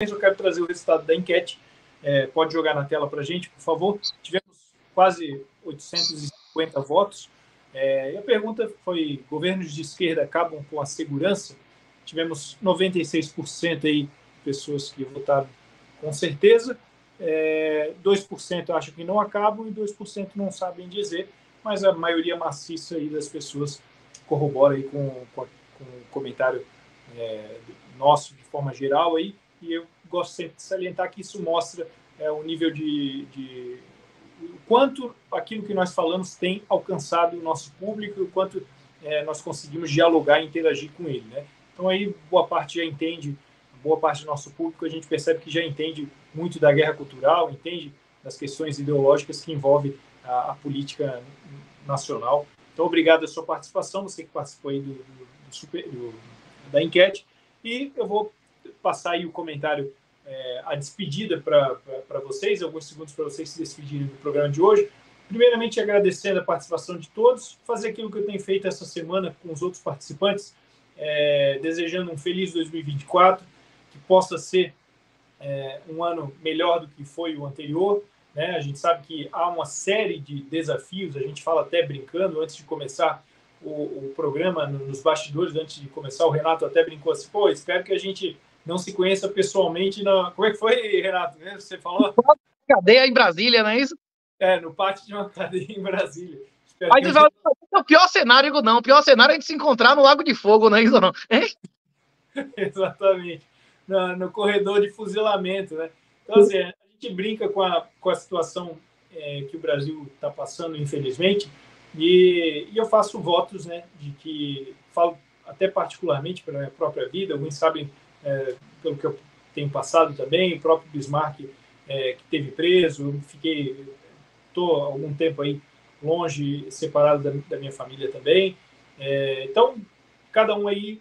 Eu quero trazer o resultado da enquete. Pode jogar na tela para a gente, por favor. Tivemos quase 850 votos. E a pergunta foi: governos de esquerda acabam com a segurança? Tivemos 96% aí, pessoas que votaram com certeza. 2% acham que não acabam e 2% não sabem dizer. Mas a maioria maciça aí das pessoas corrobora aí com o comentário nosso de forma geral aí. E eu gosto sempre de salientar que isso mostra o nível de o quanto aquilo que nós falamos tem alcançado o nosso público e o quanto nós conseguimos dialogar e interagir com ele, né? Então aí boa parte já entende, boa parte do nosso público a gente percebe que já entende muito da guerra cultural, entende das questões ideológicas que envolve a política nacional. Então obrigado a sua participação, você que participou aí da enquete, e eu vou passar aí o comentário, a despedida para vocês, alguns segundos para vocês se despedirem do programa de hoje. Primeiramente, agradecendo a participação de todos, fazer aquilo que eu tenho feito essa semana com os outros participantes, desejando um feliz 2024, que possa ser um ano melhor do que foi o anterior, né? A gente sabe que há uma série de desafios, a gente fala até brincando, antes de começar o programa, nos bastidores, antes de começar, o Renato até brincou assim, pô, espero que a gente não se conheça pessoalmente. Na... Como é que foi, Renato? Você falou? Cadeia em Brasília, não é isso? No pátio de uma cadeia em Brasília. Aí você fala, o pior cenário, não. O pior cenário é a gente se encontrar no Lago de Fogo, não é isso, não? Exatamente. No corredor de fuzilamento, né? Então, assim, a gente brinca com a situação que o Brasil está passando, infelizmente, e eu faço votos, né, de que falo até particularmente pela minha própria vida, alguns sabem pelo que eu tenho passado também, o próprio Bismarck que esteve preso, estou algum tempo aí longe, separado da minha família também, então cada um aí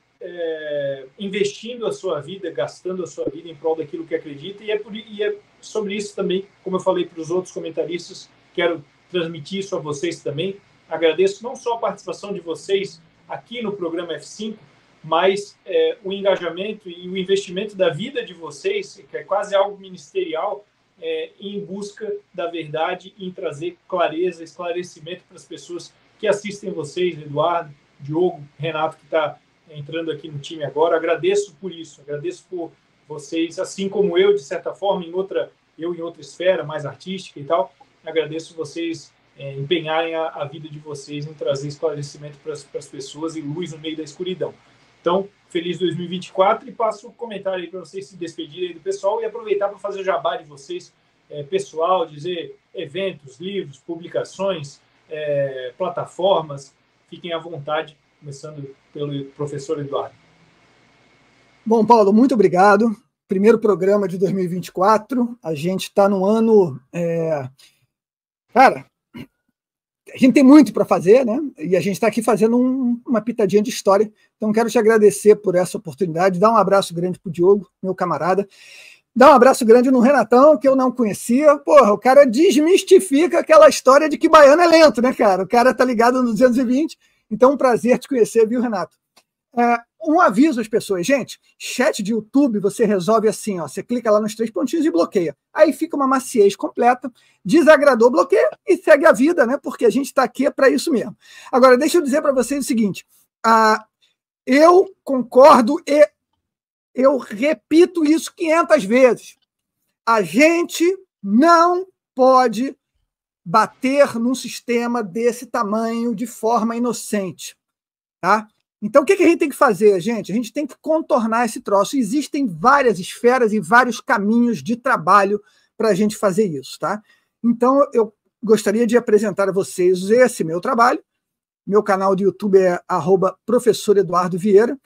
investindo a sua vida, gastando a sua vida em prol daquilo que acredita, e é sobre isso também, como eu falei para os outros comentaristas, quero transmitir isso a vocês também. Agradeço não só a participação de vocês aqui no programa F5, mas o engajamento e o investimento da vida de vocês, que é quase algo ministerial, em busca da verdade, em trazer clareza, esclarecimento para as pessoas que assistem vocês, Eduardo, Diogo, Renato, que está entrando aqui no time agora. Agradeço por isso, agradeço por vocês, assim como eu, de certa forma, em outra esfera, mais artística e tal, agradeço vocês empenharem a vida de vocês em trazer esclarecimento para as pessoas e luz no meio da escuridão. Então, feliz 2024, e passo o comentário aí para vocês se despedirem do pessoal e aproveitar para fazer o jabá de vocês, pessoal, dizer eventos, livros, publicações, plataformas. Fiquem à vontade, começando pelo professor Eduardo. Bom, Paulo, muito obrigado. Primeiro programa de 2024, a gente está num ano... Cara, a gente tem muito para fazer, né? E a gente está aqui fazendo uma pitadinha de história. Então, quero te agradecer por essa oportunidade, dar um abraço grande para o Diogo, meu camarada. Dar um abraço grande no Renatão, que eu não conhecia. Porra, o cara desmistifica aquela história de que baiano é lento, né, cara? O cara tá ligado no 220. Então, um prazer te conhecer, viu, Renato? Um aviso às pessoas. Gente, chat de YouTube você resolve assim, ó. Você clica lá nos 3 pontinhos e bloqueia. Aí fica uma maciez completa, desagradou, bloqueia e segue a vida, né? Porque a gente está aqui para isso mesmo. Agora, deixa eu dizer para vocês o seguinte. Eu concordo e eu repito isso 500 vezes. A gente não pode bater num sistema desse tamanho de forma inocente, tá? Então, o que a gente tem que fazer, gente? A gente tem que contornar esse troço. Existem várias esferas e vários caminhos de trabalho para a gente fazer isso, tá? Então, eu gostaria de apresentar a vocês esse meu trabalho. Meu canal de YouTube é @professoreduardovieira.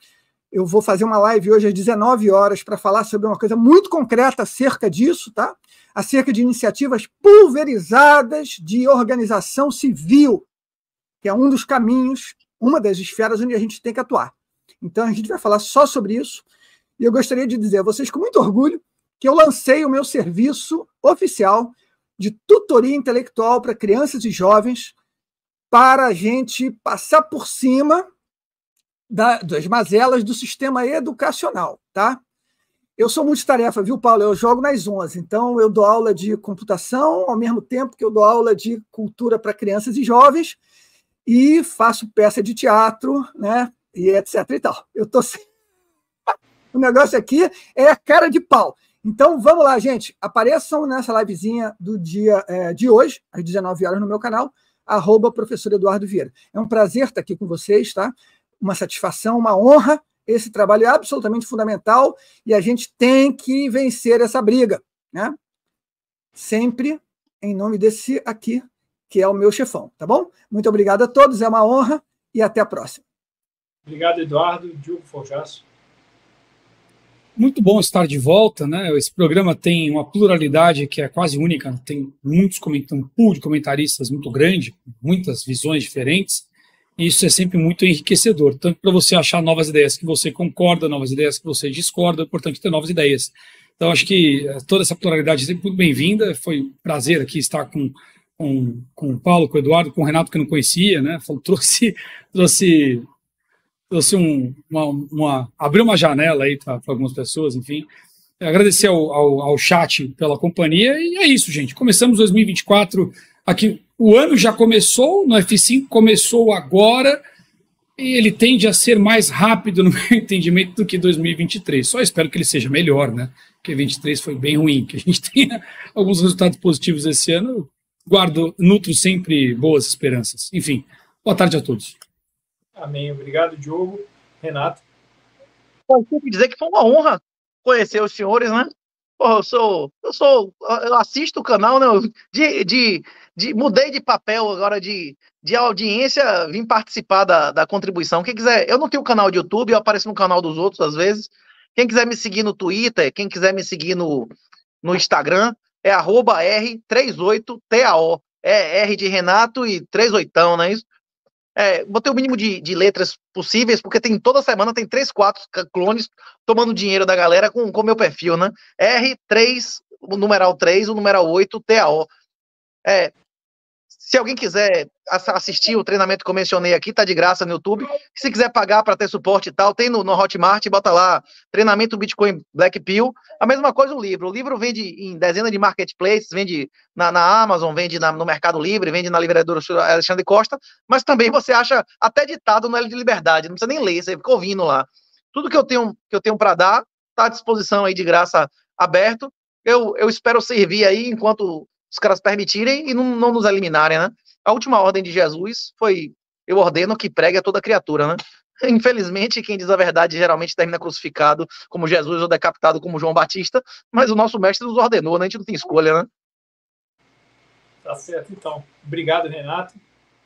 Eu vou fazer uma live hoje às 19 horas para falar sobre uma coisa muito concreta acerca disso, tá? Acerca de iniciativas pulverizadas de organização civil, que é um dos caminhos, uma das esferas onde a gente tem que atuar. Então, a gente vai falar só sobre isso. E eu gostaria de dizer a vocês, com muito orgulho, que eu lancei o meu serviço oficial de tutoria intelectual para crianças e jovens, para a gente passar por cima das mazelas do sistema educacional, tá? Eu sou multitarefa, viu, Paulo? Eu jogo nas 11, então eu dou aula de computação ao mesmo tempo que eu dou aula de cultura para crianças e jovens e faço peça de teatro, né, e etc e tal. Eu tô sem... O negócio aqui é a cara de pau. Então, vamos lá, gente. Apareçam nessa livezinha do dia de hoje, às 19 horas no meu canal, @professor Eduardo Vieira. É um prazer estar aqui com vocês, tá? Uma satisfação, uma honra. Esse trabalho é absolutamente fundamental e a gente tem que vencer essa briga, né? Sempre em nome desse aqui, que é o meu chefão, tá bom? Muito obrigado a todos, é uma honra e até a próxima. Obrigado, Eduardo. Diogo Forjaço. Muito bom estar de volta, né? Esse programa tem uma pluralidade que é quase única, tem muitos um pool de comentaristas muito grande, muitas visões diferentes, e isso é sempre muito enriquecedor, tanto para você achar novas ideias que você concorda, novas ideias que você discorda, portanto, ter novas ideias. Então, acho que toda essa pluralidade é sempre muito bem-vinda, foi um prazer aqui estar com o Paulo, com o Eduardo, com o Renato, que eu não conhecia, né? Trouxe abriu uma janela aí para algumas pessoas, enfim. Agradecer ao chat pela companhia, e é isso, gente. Começamos 2024 aqui. O ano já começou, no F5 começou agora, e ele tende a ser mais rápido, no meu entendimento, do que 2023. Só espero que ele seja melhor, né? Porque 2023 foi bem ruim, que a gente tenha alguns resultados positivos esse ano. Nutro sempre boas esperanças. Enfim, boa tarde a todos. Amém. Obrigado, Diogo. Renato. Eu tenho que dizer que foi uma honra conhecer os senhores, né? Porra, eu assisto o canal, né? Mudei de papel agora de audiência, vim participar da contribuição. Quem quiser, eu não tenho canal de YouTube, eu apareço no canal dos outros às vezes. Quem quiser me seguir no Twitter, quem quiser me seguir no Instagram, é @R38TAO. É R de Renato e 38, não é isso? É, botei o mínimo de letras possíveis, porque tem toda semana tem 3, 4 clones tomando dinheiro da galera com o meu perfil, né? R3, o numeral 3, o numeral 8, TAO. É, se alguém quiser assistir o treinamento que eu mencionei aqui, tá de graça no YouTube. Se quiser pagar para ter suporte e tal, tem no Hotmart, bota lá, treinamento Bitcoin Black Pill. A mesma coisa o livro. O livro vende em dezenas de marketplaces, vende na Amazon, vende no Mercado Livre, vende na livradora Alexandre Costa, mas também você acha até ditado no L de Liberdade, não precisa nem ler, você fica ouvindo lá. Tudo que eu tenho para dar, tá à disposição aí de graça, aberto. Eu espero servir aí enquanto os caras permitirem e não nos eliminarem, né? A última ordem de Jesus foi: eu ordeno que pregue a toda criatura, né? Infelizmente, quem diz a verdade geralmente termina crucificado como Jesus ou decapitado como João Batista, mas o nosso mestre nos ordenou, né? A gente não tem escolha, né? Tá certo, então. Obrigado, Renato.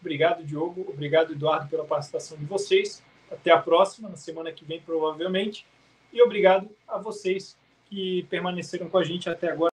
Obrigado, Diogo. Obrigado, Eduardo, pela participação de vocês. Até a próxima, na semana que vem, provavelmente. E obrigado a vocês que permaneceram com a gente até agora.